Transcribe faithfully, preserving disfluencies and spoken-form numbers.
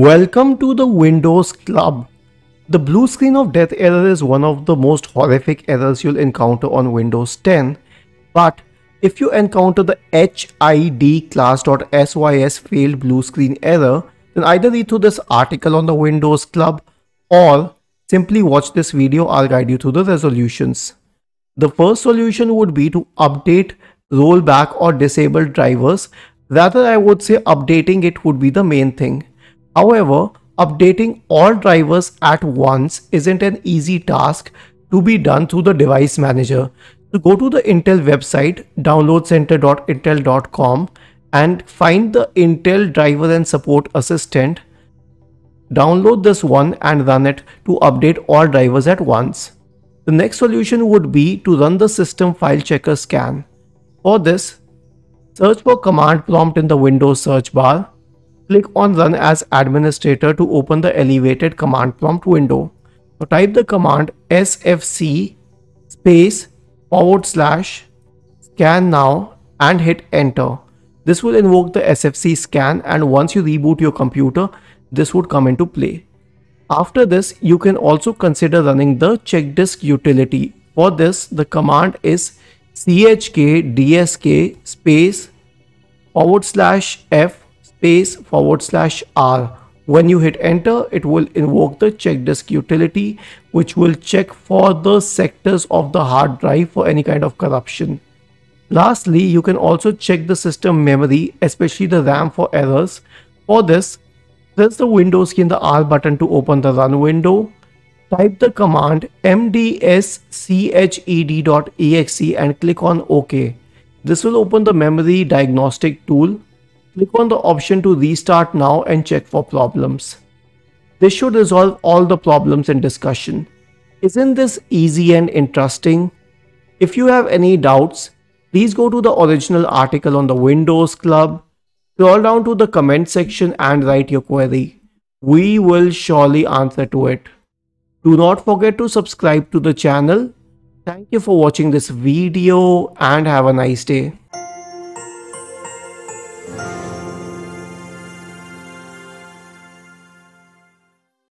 Welcome to the Windows Club. The blue screen of death error is one of the most horrific errors you'll encounter on Windows ten. But if you encounter the H I D class dot sys failed blue screen error, then either read through this article on the Windows Club or simply watch this video. I'll guide you through the resolutions. The first solution would be to update, roll back or disable drivers. Rather, I would say updating it would be the main thing. However, updating all drivers at once isn't an easy task to be done through the device manager. So go to the Intel website, download center dot intel dot com, and find the Intel Driver and Support Assistant. Download this one and run it to update all drivers at once. The next solution would be to run the system file checker scan. For this, search for command prompt in the Windows search bar. Click on Run as Administrator to open the elevated command prompt window. So type the command S F C space forward slash scan now and hit enter. This will invoke the S F C scan, and once you reboot your computer, this would come into play. After this, you can also consider running the CheckDisk utility. For this, the command is C H K D S K space forward slash F space forward slash R. When you hit enter, it will invoke the CheckDisk utility, which will check for the sectors of the hard drive for any kind of corruption. Lastly, you can also check the system memory, especially the RAM, for errors. For this, press the Windows key and the R button to open the run window. Type the command M D S C H E D dot E X E and click on OK. This will open the memory diagnostic tool. Click on the option to restart now and check for problems. This should resolve all the problems in discussion. Isn't this easy and interesting? If you have any doubts, please go to the original article on the Windows Club, scroll down to the comment section and write your query. We will surely answer to it. Do not forget to subscribe to the channel. Thank you for watching this video and have a nice day.